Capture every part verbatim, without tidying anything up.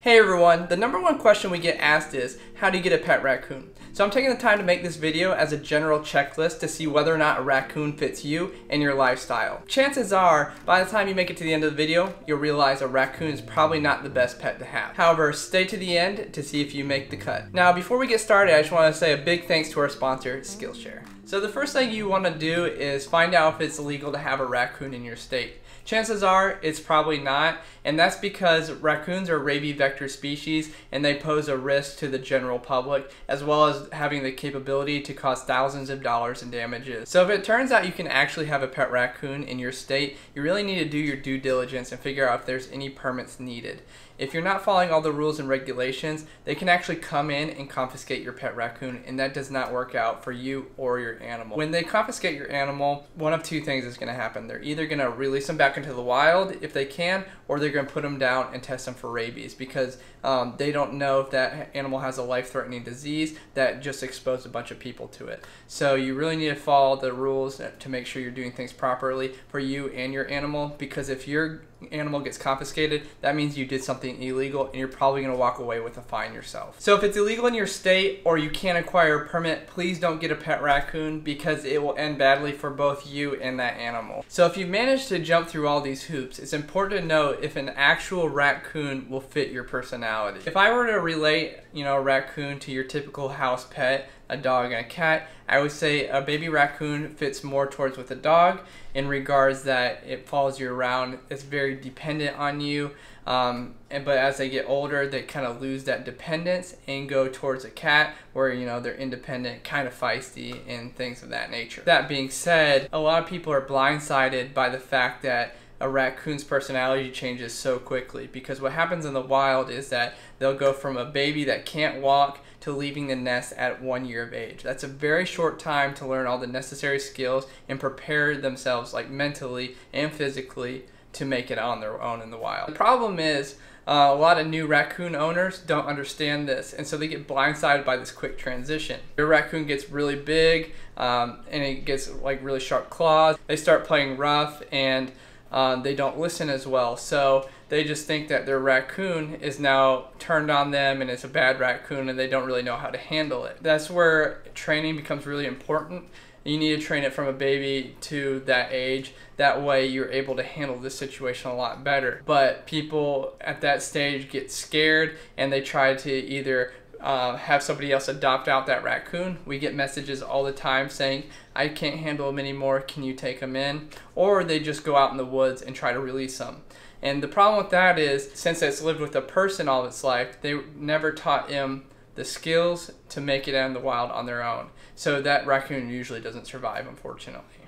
Hey everyone, the number one question we get asked is, how do you get a pet raccoon? So I'm taking the time to make this video as a general checklist to see whether or not a raccoon fits you and your lifestyle. Chances are, by the time you make it to the end of the video, you'll realize a raccoon is probably not the best pet to have. However, stay to the end to see if you make the cut. Now, before we get started, I just want to say a big thanks to our sponsor, Skillshare. So the first thing you want to do is find out if it's illegal to have a raccoon in your state. Chances are it's probably not, and that's because raccoons are rabies vector species and they pose a risk to the general public as well as having the capability to cause thousands of dollars in damages. So if it turns out you can actually have a pet raccoon in your state, you really need to do your due diligence and figure out if there's any permits needed. If you're not following all the rules and regulations, they can actually come in and confiscate your pet raccoon, and that does not work out for you or your animal. When they confiscate your animal, one of two things is going to happen. They're either going to release them back into the wild if they can, or they're going to put them down and test them for rabies because um, they don't know if that animal has a life-threatening disease that just exposed a bunch of people to it. So you really need to follow the rules to make sure you're doing things properly for you and your animal, because if you're animal gets confiscated, that means you did something illegal and you're probably going to walk away with a fine yourself. So if it's illegal in your state or you can't acquire a permit, please don't get a pet raccoon because it will end badly for both you and that animal. So if you've managed to jump through all these hoops, it's important to know if an actual raccoon will fit your personality. If I were to relate, you know, a raccoon to your typical house pet, a dog and a cat, I would say a baby raccoon fits more towards with a dog in regards that it follows you around, it's very dependent on you, um, and but as they get older they kind of lose that dependence and go towards a cat where, you know, they're independent, kind of feisty and things of that nature. That being said, a lot of people are blindsided by the fact that a raccoon's personality changes so quickly, because what happens in the wild is that they'll go from a baby that can't walk to leaving the nest at one year of age. That's a very short time to learn all the necessary skills and prepare themselves, like mentally and physically, to make it on their own in the wild. The problem is uh, a lot of new raccoon owners don't understand this, and so they get blindsided by this quick transition. Your raccoon gets really big um, and it gets like really sharp claws. They start playing rough and Um, they don't listen as well, so they just think that their raccoon is now turned on them and it's a bad raccoon and they don't really know how to handle it. That's where training becomes really important. You need to train it from a baby to that age. That way you're able to handle this situation a lot better. But people at that stage get scared and they try to either Uh, have somebody else adopt out that raccoon. We get messages all the time saying, I can't handle him anymore, can you take him in? Or they just go out in the woods and try to release him. And the problem with that is, since it's lived with a person all its life, they never taught him the skills to make it out in the wild on their own. So that raccoon usually doesn't survive, unfortunately.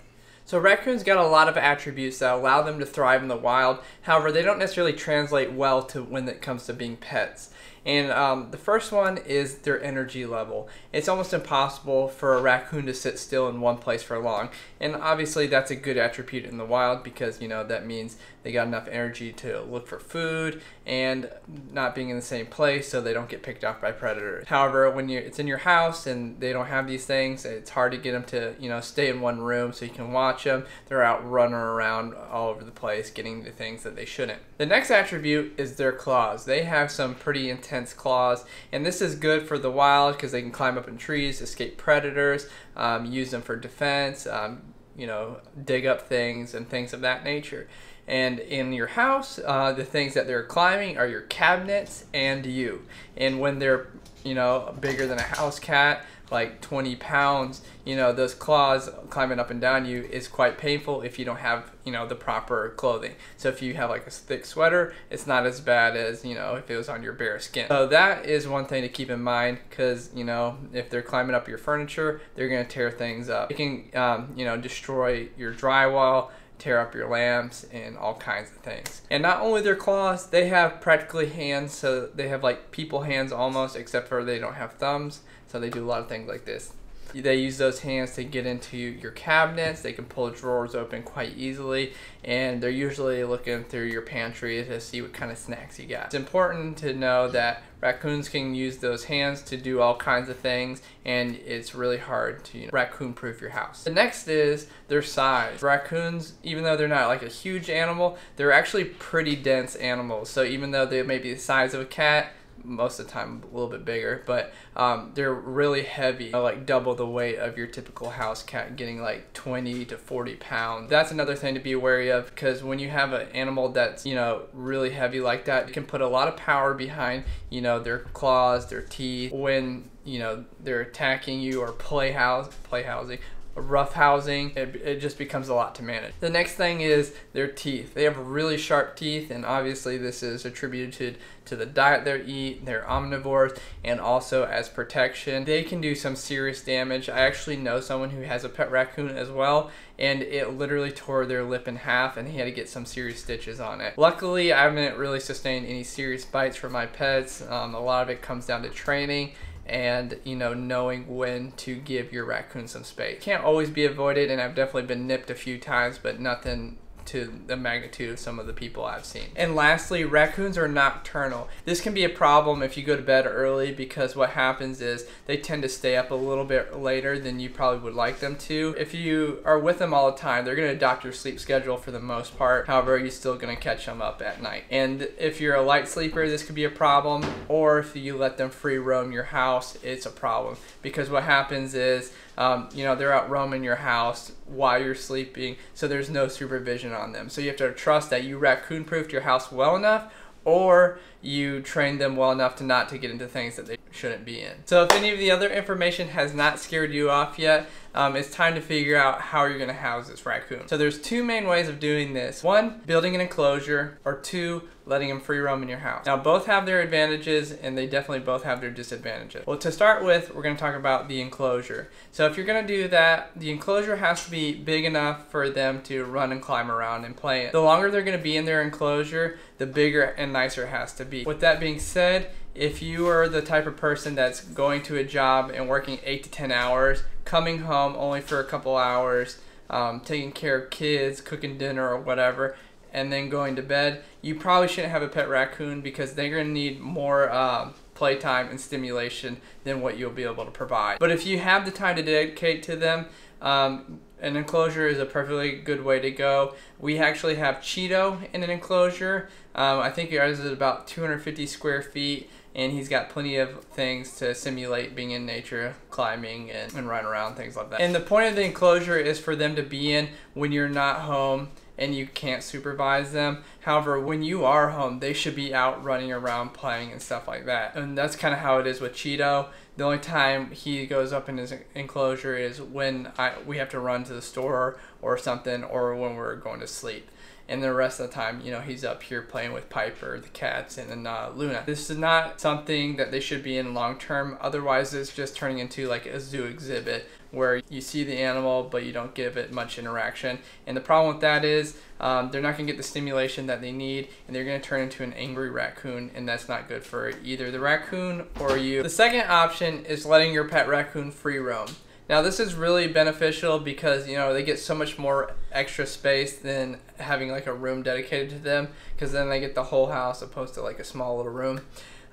So raccoons got a lot of attributes that allow them to thrive in the wild. However, they don't necessarily translate well to when it comes to being pets. And um, the first one is their energy level. It's almost impossible for a raccoon to sit still in one place for long. And obviously that's a good attribute in the wild because, you know, that means they got enough energy to look for food and not being in the same place, so they don't get picked off by predators. However, when you it's in your house and they don't have these things, it's hard to get them to, you know, stay in one room so you can watch them. They're out running around all over the place getting the things that they shouldn't. The next attribute is their claws. They have some pretty intense Intense claws, and this is good for the wild because they can climb up in trees, escape predators, um, use them for defense, um, you know, dig up things and things of that nature. And in your house, uh, the things that they're climbing are your cabinets and you. And when they're, you know, bigger than a house cat, like twenty pounds, you know, those claws climbing up and down you is quite painful if you don't have, you know, the proper clothing. So if you have like a thick sweater, it's not as bad as, you know, if it was on your bare skin. So that is one thing to keep in mind, because, you know, if they're climbing up your furniture, they're going to tear things up. It can, um, you know, destroy your drywall, tear up your lamps, and all kinds of things. And not only their claws, they have practically hands, so they have like people hands almost, except for they don't have thumbs, so they do a lot of things like this. They use those hands to get into your cabinets. They can pull drawers open quite easily, and they're usually looking through your pantry to see what kind of snacks you got. It's important to know that raccoons can use those hands to do all kinds of things, and it's really hard to, you know, raccoon-proof your house. The next is their size. Raccoons, even though they're not like a huge animal, they're actually pretty dense animals. So even though they may be the size of a cat, most of the time a little bit bigger, but um, they're really heavy, you know, like double the weight of your typical house cat, getting like twenty to forty pounds. That's another thing to be wary of, because when you have an animal that's, you know, really heavy like that, it can put a lot of power behind, you know, their claws, their teeth, when, you know, they're attacking you or playhouse, playhousing, rough housing, it, it just becomes a lot to manage. The next thing is their teeth. They have really sharp teeth, and obviously this is attributed to the diet they eat. They're omnivores, and also as protection. They can do some serious damage. I actually know someone who has a pet raccoon as well, and it literally tore their lip in half, and he had to get some serious stitches on it. Luckily, I haven't really sustained any serious bites from my pets. Um, a lot of it comes down to training, and, you know, knowing when to give your raccoon some space. Can't always be avoided, and I've definitely been nipped a few times, but nothing to the magnitude of some of the people I've seen. And lastly, raccoons are nocturnal. This can be a problem if you go to bed early, because what happens is they tend to stay up a little bit later than you probably would like them to. If you are with them all the time, they're gonna adopt your sleep schedule for the most part. However, you're still gonna catch them up at night. And if you're a light sleeper, this could be a problem, or if you let them free roam your house, it's a problem. Because what happens is, um, you know, they're out roaming your house while you're sleeping, so there's no supervision on them. So you have to trust that you raccoon-proofed your house well enough, or you train them well enough to not to get into things that they shouldn't be in. So if any of the other information has not scared you off yet, um, it's time to figure out how you're gonna house this raccoon. So there's two main ways of doing this. One, building an enclosure, or two, letting them free roam in your house. Now both have their advantages, and they definitely both have their disadvantages. Well, to start with, we're gonna talk about the enclosure. So if you're gonna do that, the enclosure has to be big enough for them to run and climb around and play in. The longer they're gonna be in their enclosure, the bigger and nicer it has to be. With that being said, if you are the type of person that's going to a job and working eight to ten hours, coming home only for a couple hours, um, taking care of kids, cooking dinner or whatever, and then going to bed, you probably shouldn't have a pet raccoon, because they're going to need more um, playtime and stimulation than what you'll be able to provide. But if you have the time to dedicate to them, um, an enclosure is a perfectly good way to go. We actually have Cheeto in an enclosure. Um, I think ours is about two hundred fifty square feet, and he's got plenty of things to simulate being in nature, climbing and, and running around, things like that. And the point of the enclosure is for them to be in when you're not home and you can't supervise them. However, when you are home, they should be out running around playing and stuff like that. And that's kind of how it is with Cheeto. The only time he goes up in his enclosure is when I, we have to run to the store or something, or when we're going to sleep. And the rest of the time, you know, he's up here playing with Piper, the cats, and then uh, Luna. This is not something that they should be in long term. Otherwise, it's just turning into like a zoo exhibit where you see the animal, but you don't give it much interaction. And the problem with that is um, they're not gonna get the stimulation that they need, and they're gonna turn into an angry raccoon, and that's not good for either the raccoon or you. The second option is letting your pet raccoon free roam. Now this is really beneficial because, you know, they get so much more extra space than having like a room dedicated to them, because then they get the whole house opposed to like a small little room.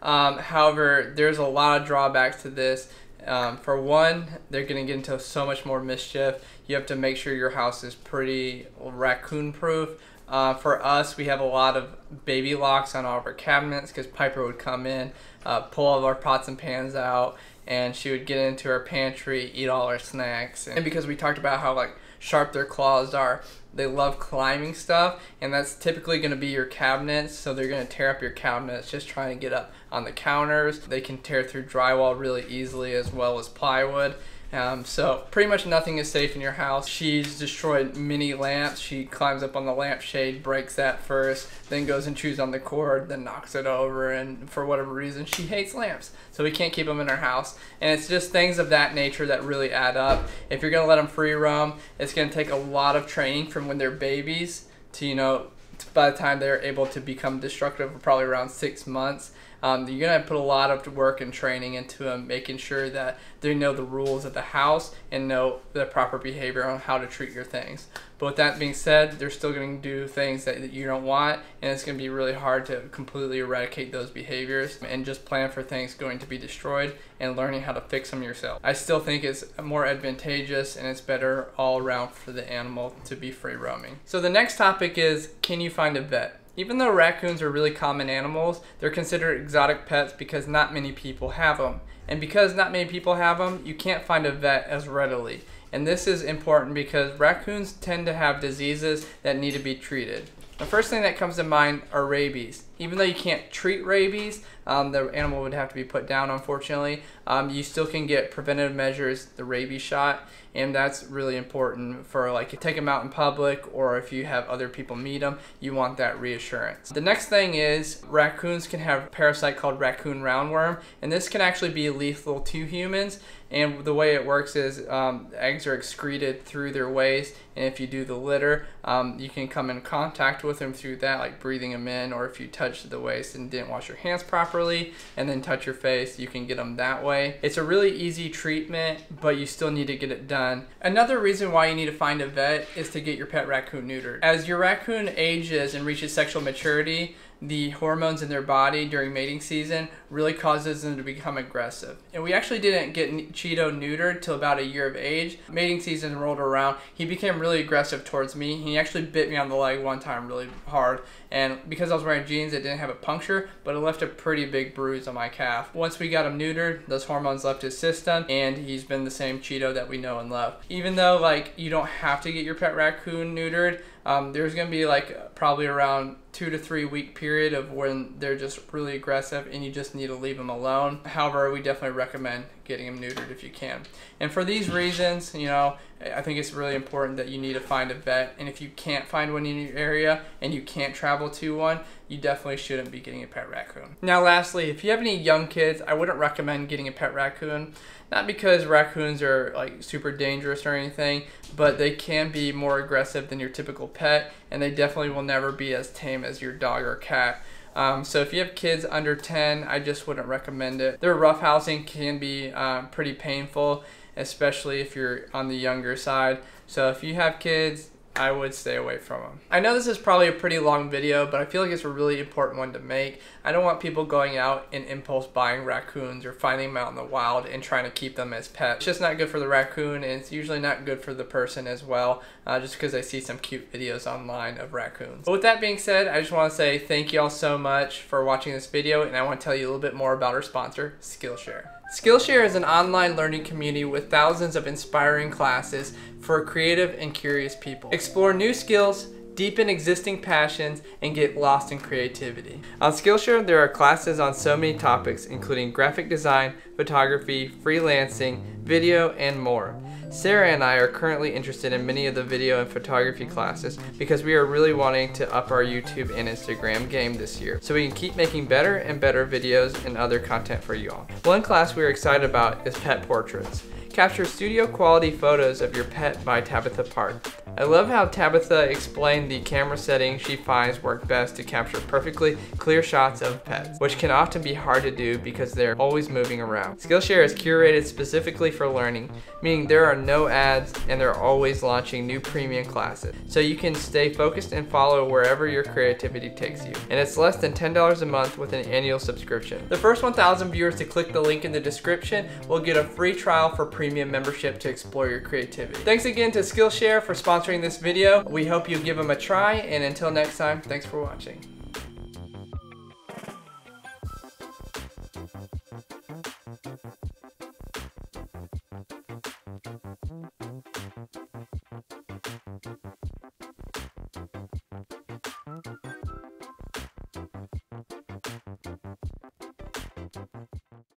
Um, however, there's a lot of drawbacks to this. Um, for one, they're going to get into so much more mischief. You have to make sure your house is pretty raccoon proof. Uh, for us, we have a lot of baby locks on all of our cabinets, because Piper would come in, uh, pull all of our pots and pans out, and she would get into our pantry, eat all our snacks. And because we talked about how like sharp their claws are, they love climbing stuff, and that's typically going to be your cabinets, so they're going to tear up your cabinets just trying to get up on the counters. They can tear through drywall really easily, as well as plywood. Um, so pretty much nothing is safe in your house. She's destroyed many lamps. She climbs up on the lampshade, breaks that first, then goes and chews on the cord, then knocks it over, and for whatever reason, she hates lamps. So we can't keep them in our house. And it's just things of that nature that really add up. If you're gonna let them free roam, it's gonna take a lot of training from when they're babies to, you know, by the time they're able to become destructive, probably around six months. Um, you're going to put a lot of work and training into them, making sure that they know the rules of the house and know the proper behavior on how to treat your things. But with that being said, they're still going to do things that you don't want, and it's going to be really hard to completely eradicate those behaviors and just plan for things going to be destroyed and learning how to fix them yourself. I still think it's more advantageous and it's better all around for the animal to be free roaming. So the next topic is, can you find a vet? Even though raccoons are really common animals, they're considered exotic pets because not many people have them. And because not many people have them, you can't find a vet as readily. And this is important because raccoons tend to have diseases that need to be treated. The first thing that comes to mind are rabies. Even though you can't treat rabies, um, the animal would have to be put down, unfortunately. Um, you still can get preventative measures, the rabies shot, and that's really important for, like, you take them out in public, or if you have other people meet them, you want that reassurance. The next thing is, raccoons can have a parasite called raccoon roundworm, and this can actually be lethal to humans, and the way it works is um, eggs are excreted through their waste, and if you do the litter, um, you can come in contact with them through that, like breathing them in, or if you touch the waist and didn't wash your hands properly and then touch your face, you can get them that way. It's a really easy treatment, but you still need to get it done. Another reason why you need to find a vet is to get your pet raccoon neutered. As your raccoon ages and reaches sexual maturity, the hormones in their body during mating season really causes them to become aggressive. And we actually didn't get Cheeto neutered till about a year of age. Mating season rolled around. He became really aggressive towards me. He actually bit me on the leg one time really hard. And because I was wearing jeans, it didn't have a puncture, but it left a pretty big bruise on my calf. Once we got him neutered, those hormones left his system, and he's been the same Cheeto that we know and love. Even though, like, you don't have to get your pet raccoon neutered, Um, there's going to be, like, probably around two to three week period of when they're just really aggressive and you just need to leave them alone. However, we definitely recommend getting them neutered if you can. And for these reasons, you know, I think it's really important that you need to find a vet. And if you can't find one in your area and you can't travel to one, you definitely shouldn't be getting a pet raccoon. Now, lastly, if you have any young kids, I wouldn't recommend getting a pet raccoon. Not because raccoons are, like, super dangerous or anything, but they can be more aggressive than your typical pet, and they definitely will never be as tame as your dog or cat. Um, so if you have kids under ten, I just wouldn't recommend it. Their roughhousing can be uh, pretty painful, especially if you're on the younger side. So if you have kids, I would stay away from them. I know this is probably a pretty long video, but I feel like it's a really important one to make. I don't want people going out and impulse buying raccoons or finding them out in the wild and trying to keep them as pets. It's just not good for the raccoon, and it's usually not good for the person as well, uh, just because I see some cute videos online of raccoons. But with that being said, I just want to say thank you all so much for watching this video, and I want to tell you a little bit more about our sponsor, Skillshare. Skillshare is an online learning community with thousands of inspiring classes for creative and curious people. Explore new skills, deepen existing passions, and get lost in creativity. On Skillshare, there are classes on so many topics, including graphic design, photography, freelancing, video, and more. Sarah and I are currently interested in many of the video and photography classes because we are really wanting to up our YouTube and Instagram game this year so we can keep making better and better videos and other content for you all. One class we're excited about is pet portraits. Capture studio quality photos of your pet by Tabitha Park. I love how Tabitha explained the camera settings she finds work best to capture perfectly clear shots of pets, which can often be hard to do because they're always moving around. Skillshare is curated specifically for learning, meaning there are no ads and they're always launching new premium classes, so you can stay focused and follow wherever your creativity takes you. And it's less than ten dollars a month with an annual subscription. The first one thousand viewers to click the link in the description will get a free trial for premium Premium membership to explore your creativity. Thanks again to Skillshare for sponsoring this video. We hope you give them a try, and until next time, thanks for watching.